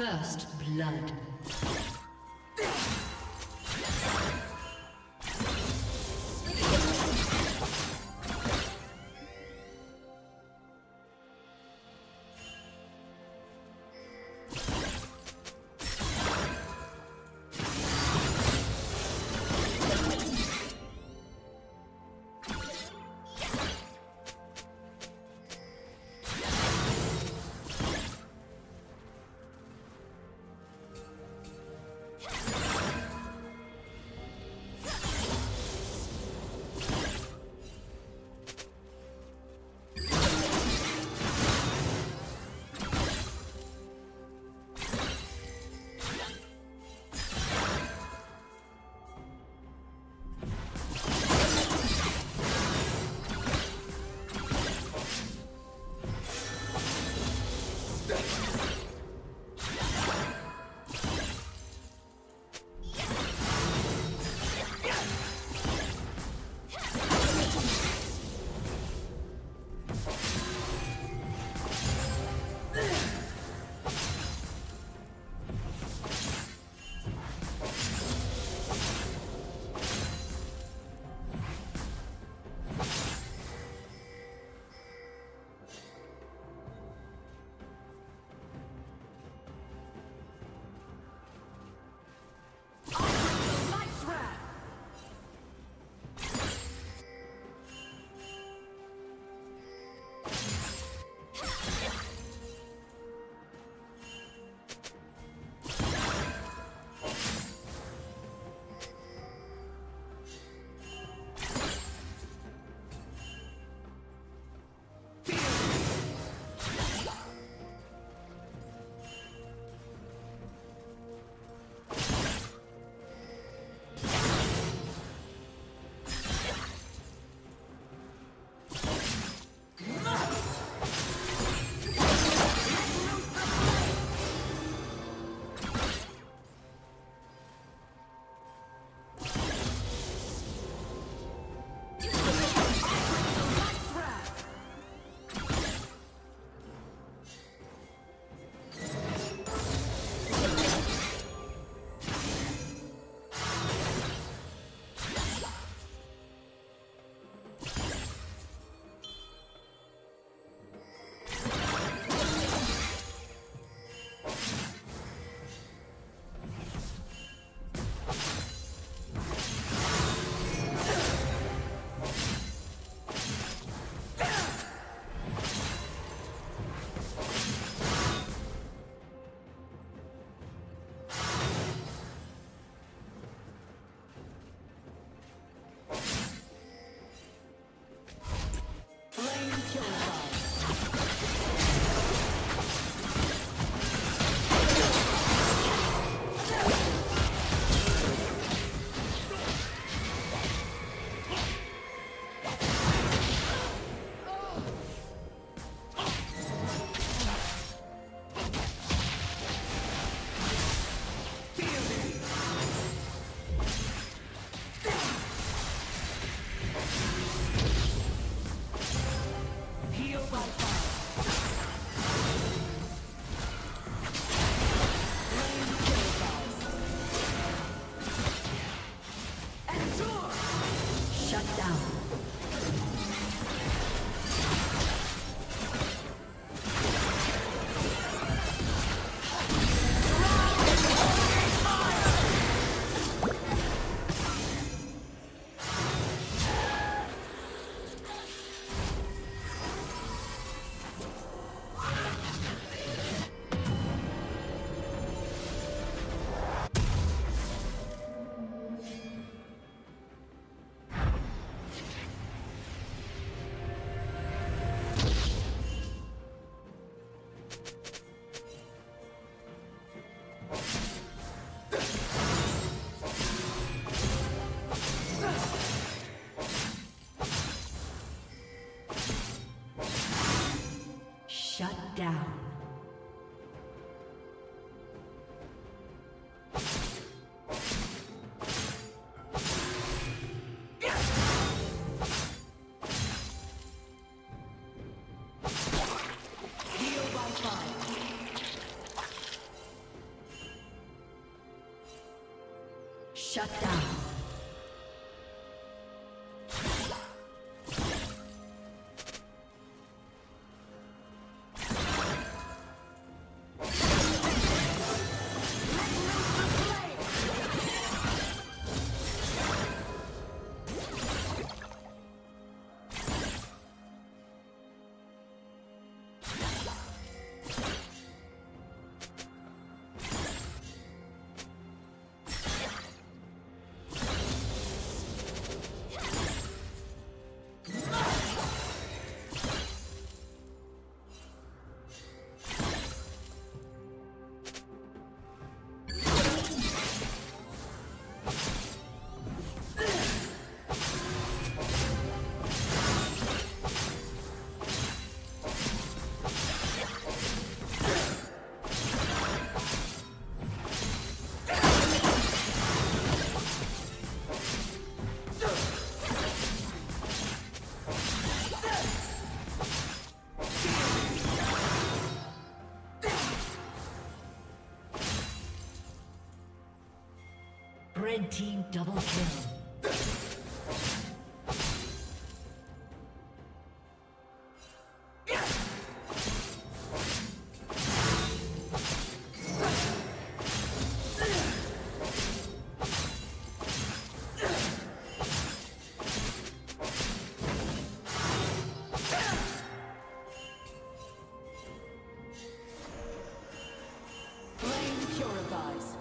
First blood. Shut down. Red team double kill. Playing purifies.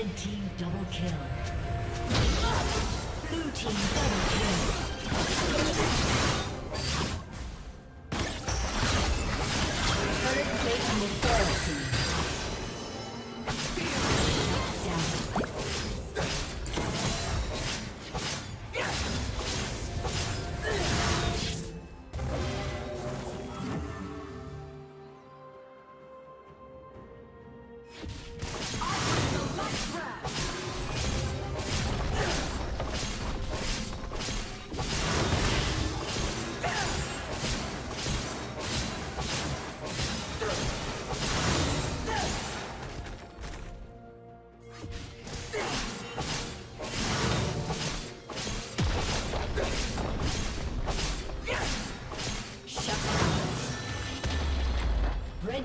Red team double kill. Blue team double kill. Blue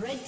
Red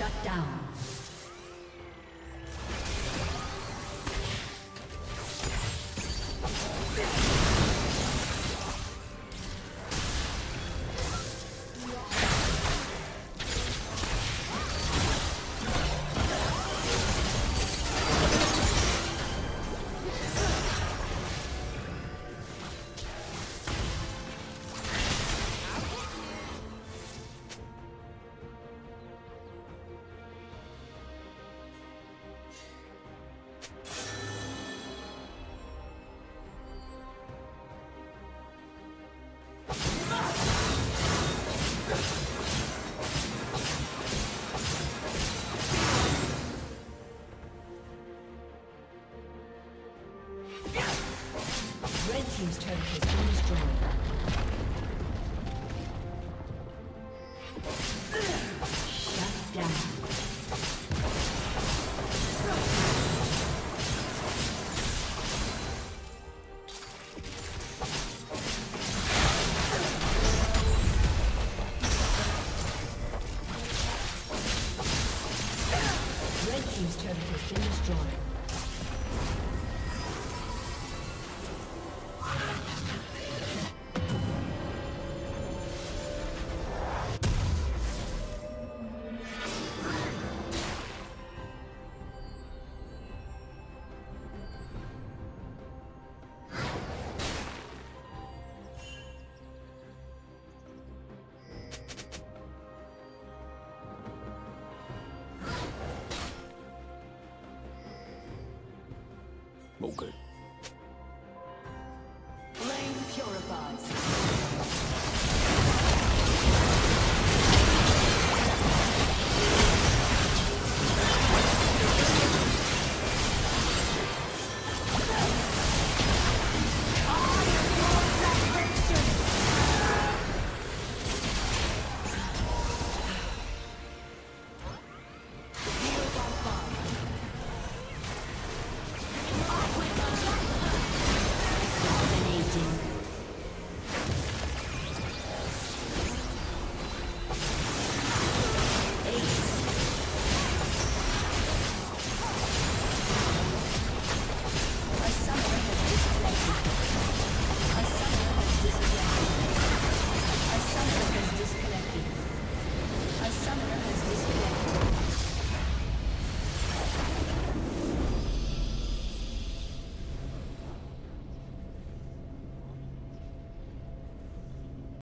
Shut down.